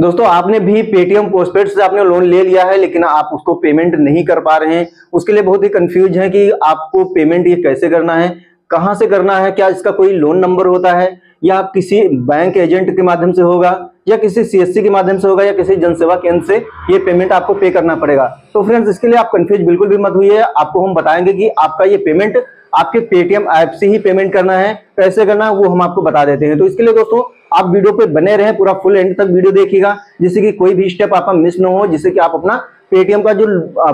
दोस्तों आपने भी पेटीएम पोस्टपेड से आपने लोन ले लिया है लेकिन आप उसको पेमेंट नहीं कर पा रहे हैं, उसके लिए बहुत ही कंफ्यूज हैं कि आपको पेमेंट ये कैसे करना है, कहां से करना है, क्या इसका कोई लोन नंबर होता है या किसी बैंक एजेंट के माध्यम से होगा या किसी सीएससी के माध्यम से होगा या किसी जनसेवा केंद्र से ये पेमेंट आपको पे करना पड़ेगा। तो फ्रेंड्स इसके लिए आप कंफ्यूज बिल्कुल भी मत होइए, आपको हम बताएंगे कि आपका ये पेमेंट आपके पेटीएम ऐप से ही पेमेंट करना है, कैसे करना है वो हम आपको बता देते हैं। तो इसके लिए दोस्तों आप वीडियो पे बने रहें, पूरा फुल एंड तक वीडियो देखिएगा जिससे कि कोई भी स्टेप आपका मिस ना हो, जिससे कि आप अपना पेटीएम का जो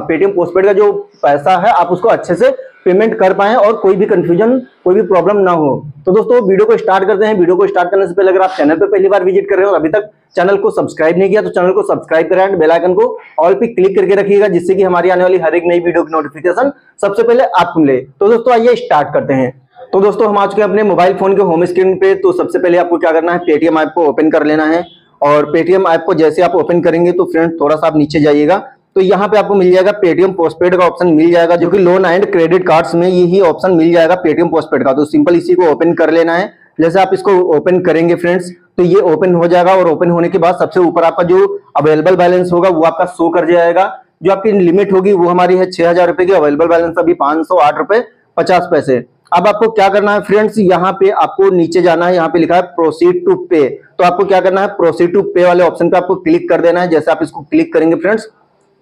पेटीएम पोस्टपेड का जो पैसा है आप उसको अच्छे से पेमेंट कर पाएं और कोई भी कंफ्यूजन कोई भी प्रॉब्लम ना हो। तो दोस्तों वीडियो को स्टार्ट करते हैं। वीडियो को स्टार्ट करने से पहले अगर आप चैनल पर पहली बार विजिट कर रहे हो और अभी तक चैनल को सब्सक्राइब नहीं किया तो चैनल को सब्सक्राइब करें एंड बेल आइकन को ऑल पे क्लिक करके रखिएगा जिससे कि हमारी आने वाली हर एक नई वीडियो की नोटिफिकेशन सबसे पहले आपको मिले। तो दोस्तों आइए स्टार्ट करते हैं। तो दोस्तों हम आ चुके हैं अपने मोबाइल फोन के होम स्क्रीन पे। तो सबसे पहले आपको क्या करना है, पेटीएम ऐप को ओपन कर लेना है और पेटीएम ऐप को जैसे आप ओपन करेंगे तो फ्रेंड थोड़ा सा आप नीचे जाइएगा तो यहाँ पे आपको मिल जाएगा पेटीएम पोस्टपेड का ऑप्शन मिल जाएगा, जो कि लोन एंड क्रेडिट कार्ड्स में यही ऑप्शन मिल जाएगा पेटीएम पोस्टपेड का। तो सिंपल इसी को ओपन कर लेना है। जैसे आप इसको ओपन करेंगे फ्रेंड्स तो ये ओपन हो जाएगा और ओपन होने के बाद सबसे ऊपर आपका जो अवेलेबल बैलेंस होगा वो आपका शो कर जाएगा। जो आपकी लिमिट होगी वो हमारी है 6000 रुपए की, अवेलेबल बैलेंस अभी 508 रुपए 50 पैसे। अब आपको क्या करना है फ्रेंड्स, यहाँ पे आपको नीचे जाना है, यहाँ पे लिखा है प्रोसीड टू पे। तो आपको क्या करना है, प्रोसीड टू पे वाले ऑप्शन पे आपको क्लिक कर देना है। जैसे आप इसको क्लिक करेंगे फ्रेंड्स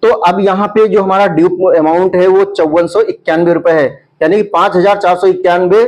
तो अब यहाँ पे जो हमारा ड्यू अमाउंट है वो 5491 रुपए है, यानी कि 5491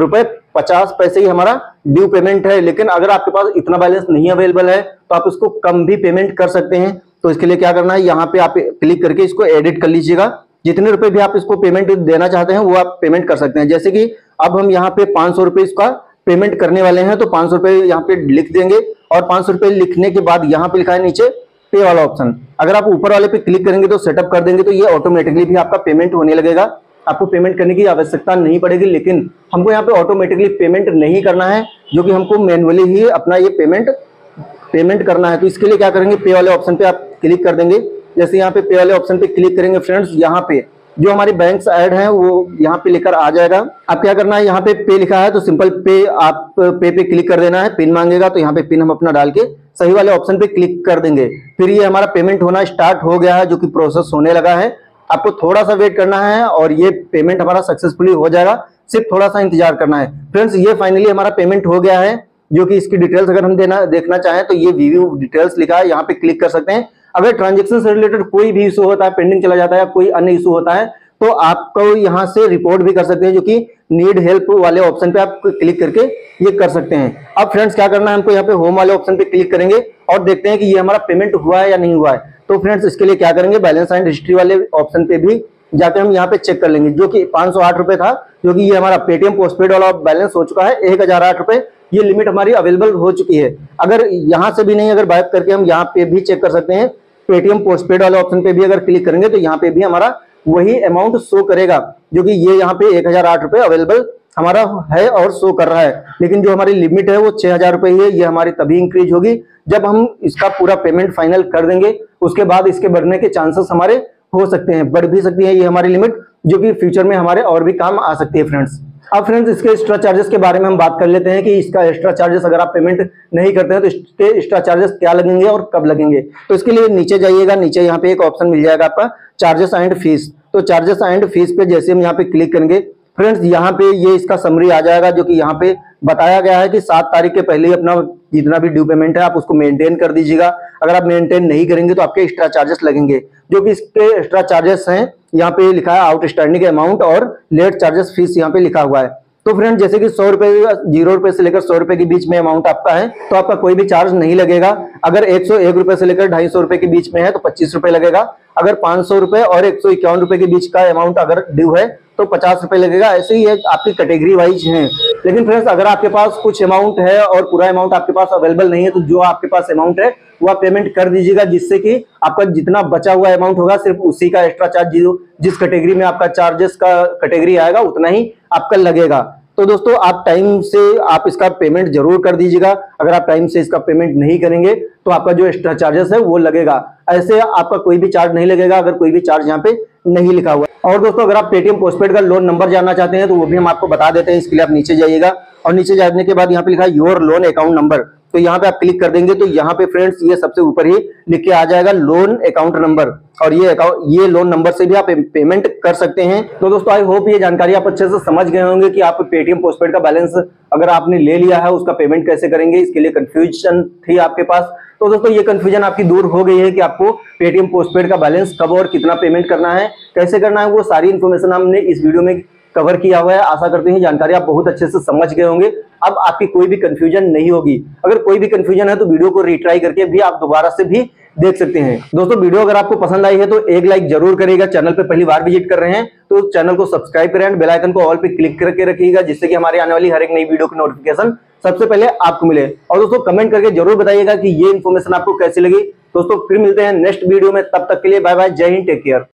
रुपए 50 पैसे ही हमारा ड्यू पेमेंट है। लेकिन अगर आपके पास इतना बैलेंस नहीं अवेलेबल है तो आप इसको कम भी पेमेंट कर सकते हैं। तो इसके लिए क्या करना है, यहाँ पे आप क्लिक करके इसको एडिट कर लीजिएगा, जितने रुपए भी आप इसको पेमेंट देना चाहते हैं वो आप पेमेंट कर सकते हैं। जैसे कि अब हम यहाँ पे 500 रुपए इसका पेमेंट करने वाले हैं तो 500 रुपए यहाँ पे लिख देंगे और 500 रुपए लिखने के बाद यहाँ पे लिखा है नीचे पे वाला ऑप्शन, अगर आप ऊपर वाले पे क्लिक करेंगे तो सेटअप कर देंगे तो ये ऑटोमेटिकली भी आपका पेमेंट होने लगेगा, आपको पेमेंट करने की आवश्यकता नहीं पड़ेगी। लेकिन हमको यहाँ पे ऑटोमेटिकली पेमेंट नहीं करना है, जो कि हमको मैन्युअली ही अपना ये पेमेंट करना है। तो इसके लिए क्या करेंगे, पे वाले ऑप्शन पे आप क्लिक कर देंगे। जैसे यहाँ पे वाले ऑप्शन पे क्लिक करेंगे फ्रेंड्स, यहाँ पे जो हमारे बैंक ऐड है वो यहाँ पे लेकर आ जाएगा। आप क्या करना है, यहाँ पे लिखा है तो सिंपल पे आप पे क्लिक कर देना है। पिन मांगेगा तो यहाँ पे पिन हम अपना डाल के सही वाले ऑप्शन पे क्लिक कर देंगे। फिर ये हमारा पेमेंट होना स्टार्ट हो गया है, जो कि प्रोसेस होने लगा है। आपको थोड़ा सा वेट करना है और ये पेमेंट हमारा सक्सेसफुली हो जाएगा, सिर्फ थोड़ा सा इंतजार करना है। फ्रेंड्स ये फाइनली हमारा पेमेंट हो गया है, जो कि इसकी डिटेल्स अगर हम देखना चाहें तो ये व्यू डिटेल्स लिखा है, यहाँ पे क्लिक कर सकते हैं। अगर ट्रांजेक्शन से रिलेटेड कोई भी इशू होता है, पेंडिंग चला जाता है, कोई अन्य इशू होता है तो आपको यहाँ से रिपोर्ट भी कर सकते हैं, जो कि नीड हेल्प वाले ऑप्शन पे आप क्लिक करके ये कर सकते हैं। अब फ्रेंड्स क्या करना है, हमको यहाँ पे होम वाले ऑप्शन पे क्लिक करेंगे और देखते हैं कि ये हमारा पेमेंट हुआ है या नहीं हुआ है। तो फ्रेंड्स इसके लिए क्या करेंगे, बैलेंस एंड हिस्ट्री वाले ऑप्शन पे भी जाके हम यहाँ पे चेक कर लेंगे, जो कि 508 रुपए था, जो कि ये हमारा पेटीएम पोस्टपेड वाला बैलेंस हो चुका है 1008 रुपए। ये लिमिट हमारी अवेलेबल हो चुकी है। अगर यहाँ से भी नहीं, अगर वाइप करके हम यहाँ पे भी चेक कर सकते हैं, पेटीएम पोस्टपेड वाले ऑप्शन पे भी अगर क्लिक करेंगे तो यहाँ पे भी हमारा वही अमाउंट शो करेगा, जो कि ये यहाँ पे 1008 रुपए अवेलेबल हमारा है और शो कर रहा है। लेकिन जो हमारी लिमिट है वो 6000 रुपए ही है। ये हमारी तभी इंक्रीज होगी जब हम इसका पूरा पेमेंट फाइनल कर देंगे, उसके बाद इसके बढ़ने के चांसेस हमारे हो सकते हैं, बढ़ भी सकती है ये हमारी लिमिट, जो कि फ्यूचर में हमारे और भी काम आ सकती है फ्रेंड्स। अब फ्रेंड्स इसके एक्स्ट्रा चार्जेस के बारे में हम बात कर लेते हैं कि इसका एक्स्ट्रा चार्जेस अगर आप पेमेंट नहीं करते हैं तो इसके एक्स्ट्रा चार्जेस क्या लगेंगे और कब लगेंगे। तो इसके लिए नीचे जाइएगा, नीचे यहाँ पे एक ऑप्शन मिल जाएगा आपका चार्जेस एंड फीस। तो चार्जेस एंड फीस पे जैसे हम यहाँ पे क्लिक करेंगे फ्रेंड्स, यहाँ पे ये इसका समरी आ जाएगा, जो कि यहाँ पे बताया गया है कि 7 तारीख के पहले ही अपना जितना भी ड्यू पेमेंट है आप उसको मेंटेन कर दीजिएगा। अगर आप मेंटेन नहीं करेंगे तो आपके एक्स्ट्रा चार्जेस लगेंगे, जो कि इसके एक्स्ट्रा चार्जेस हैं। यहाँ पे लिखा है आउटस्टैंडिंग अमाउंट और लेट चार्जेस फीस यहाँ पे लिखा हुआ है। तो फ्रेंड जैसे कि 0 रुपए से लेकर 100 रुपए के बीच में अमाउंट आपका है तो आपका कोई भी चार्ज नहीं लगेगा। अगर 101 रुपए से लेकर 250 रुपए के बीच में है तो 25 रुपए लगेगा। अगर 500 रुपए और 151 रुपए के बीच का अमाउंट अगर ड्यू है तो 50 रुपए लगेगा। ऐसे ही आपकी कैटेगरी वाइज है। लेकिन फ्रेंड्स अगर आपके पास कुछ अमाउंट है और पूरा अमाउंट आपके पास अवेलेबल नहीं है तो जो आपके पास अमाउंट है वो आप पेमेंट कर दीजिएगा, जिससे कि आपका जितना बचा हुआ अमाउंट होगा सिर्फ उसी का एक्स्ट्रा चार्ज, जिस कैटेगरी में आपका चार्जेस का कैटेगरी आएगा उतना ही आपका लगेगा। तो दोस्तों आप टाइम से आप इसका पेमेंट जरूर कर दीजिएगा। अगर आप टाइम से इसका पेमेंट नहीं करेंगे तो आपका जो एक्स्ट्रा चार्जेस है वो लगेगा। ऐसे आपका कोई भी चार्ज नहीं लगेगा, अगर कोई भी चार्ज यहाँ पे नहीं लिखा हुआ है। और दोस्तों अगर आप पेटीएम पोस्टपेड का लोन नंबर जानना चाहते हैं तो वो भी हम आपको बता देते हैं। इसके लिए आप नीचे जाइएगा और नीचे जाने के बाद यहाँ पे लिखा है योर लोन अकाउंट नंबर। तो यहाँ पे आप क्लिक कर देंगे तो यहाँ पे फ्रेंड्स ये सबसे ऊपर ही लिख के आ जाएगा लोन अकाउंट नंबर, और ये लोन नंबर से भी आप पेमेंट कर सकते हैं। तो दोस्तों आई होप ये जानकारी आप अच्छे से समझ गए होंगे कि आप पेटीएम पोस्टपेड का बैलेंस अगर आपने ले लिया है उसका पेमेंट कैसे करेंगे, इसके लिए कंफ्यूजन थी आपके पास। तो दोस्तों ये कंफ्यूजन आपकी दूर हो गई है कि आपको पेटीएम पोस्टपेड का बैलेंस कब और कितना पेमेंट करना है, कैसे करना है, वो सारी इन्फॉर्मेशन हमने इस वीडियो में कवर किया हुआ है। आशा करते हैं जानकारी आप बहुत अच्छे से समझ गए होंगे, अब आपकी कोई भी कंफ्यूजन नहीं होगी। अगर कोई भी कंफ्यूजन है तो वीडियो को रिट्राई करके भी आप दोबारा से भी देख सकते हैं। दोस्तों वीडियो अगर आपको पसंद आई है तो एक लाइक जरूर करिएगा, चैनल पे पहली बार विजिट कर रहे हैं तो चैनल को सब्सक्राइब करें, बेल आइकन को ऑल पे क्लिक करके रखिएगा जिससे कि हमारे आने वाली हर एक नई वीडियो की नोटिफिकेशन सबसे पहले आपको मिले। और दोस्तों कमेंट करके जरूर बताइएगा कि ये इन्फॉर्मेशन आपको कैसी लगी। दोस्तों फिर मिलते हैं नेक्स्ट वीडियो में, तब तक के लिए बाय बाय, जय हिंद, टेक केयर।